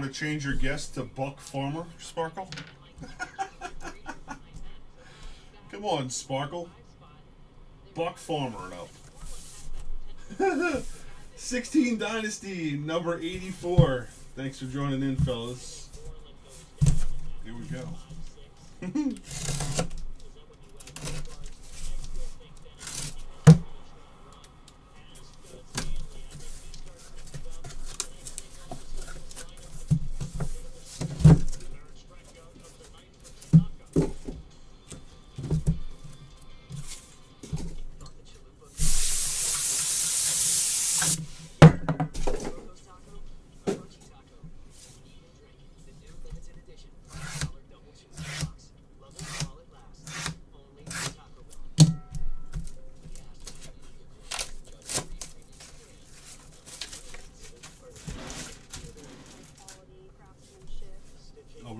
want to change your guess to Buck Farmer, Sparkle? Come on, Sparkle. Buck Farmer it up. 16 Dynasty, number 84. Thanks for joining in, fellas. Here we go.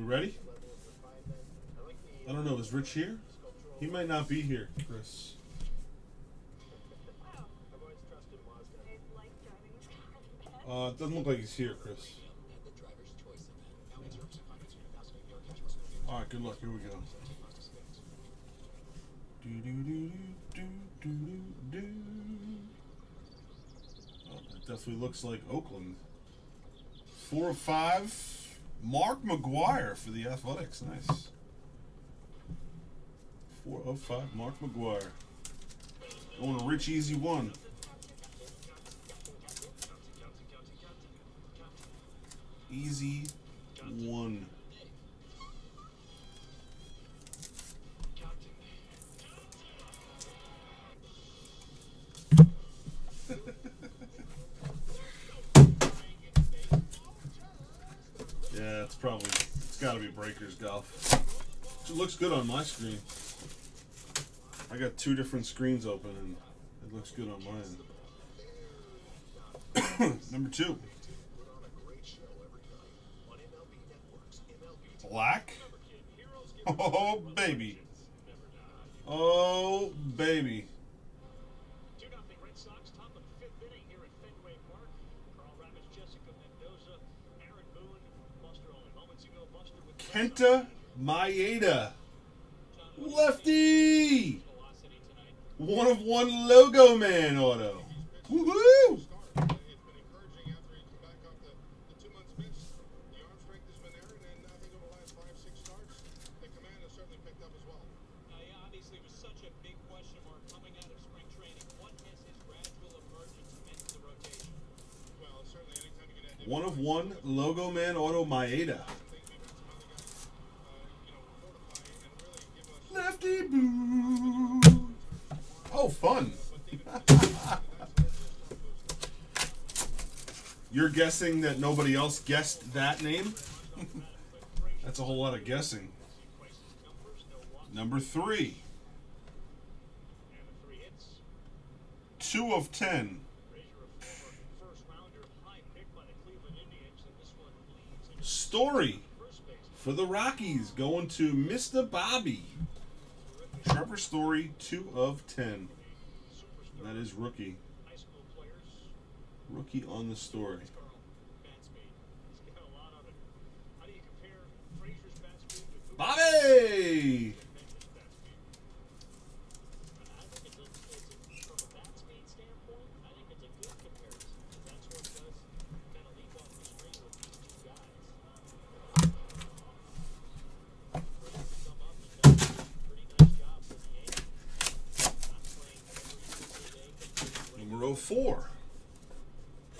Ready? I don't know, is Rich here? He might not be here, Chris. It doesn't look like he's here, Chris. Alright, good luck, here we go. Oh, that definitely looks like Oakland. 4 of 5. Mark McGwire for the Athletics. Nice. 4 of 5, Mark McGwire. Going a rich, easy one. Easy one. It's probably, it's got to be Breakers Golf. It looks good on my screen. I got 2 different screens open and it looks good on mine. Number 2. Black? Oh, baby. Oh, baby. Kenta Maeda, lefty, 1 of 1 logo man auto. Woohoo! Well, 1 of 1 logo man auto Maeda. Oh, fun. You're guessing that nobody else guessed that name? That's a whole lot of guessing. Number 3. 2 of 10. Story for the Rockies going to Mr. Bobby. Trevor Story, 2 of 10. That is rookie. Rookie on the Story. Bobby! Number 4.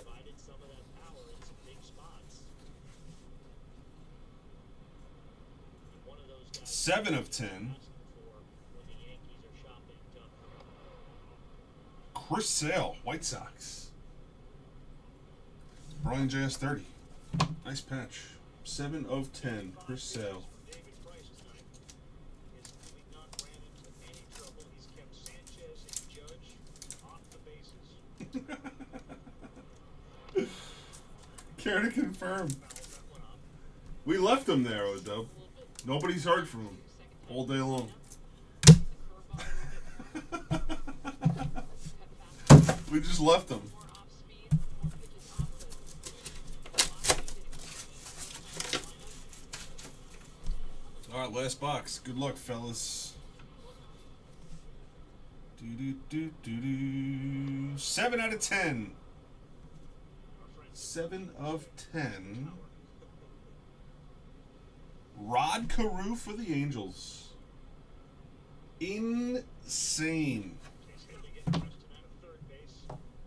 One of those guys. 7 of 10. Chris Sale, White Sox. Brian JS 30. Nice patch. 7 of 10. Chris Sale. Care to confirm? We left him there, though. Nobody's heard from him all day long. We just left him. All right, last box. Good luck, fellas. Do do do do do. 7 out of 10. 7 of 10. Rod Carew for the Angels. Insane.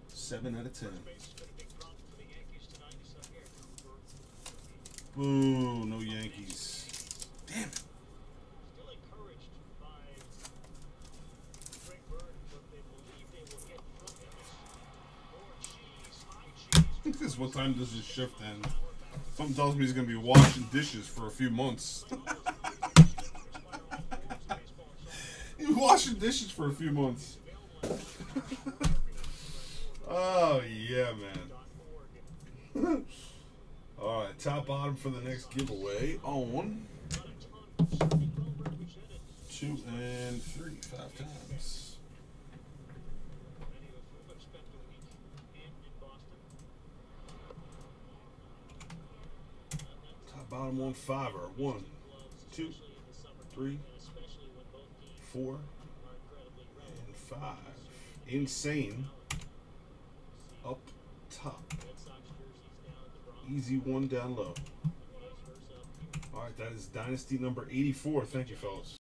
7 out of 10. Boo, no Yankees. Damn it. I think this is what time does this shift end. Something tells me he's going to be washing dishes for a few months. He's washing dishes for a few months. Oh, yeah, man. All right, top bottom for the next giveaway on 2 and 3, 5 times. Top bottom on fiver. 1, 2, 3, 4, and 5. Insane. Up top. Easy one down low. All right, that is Dynasty number 84. Thank you, fellas.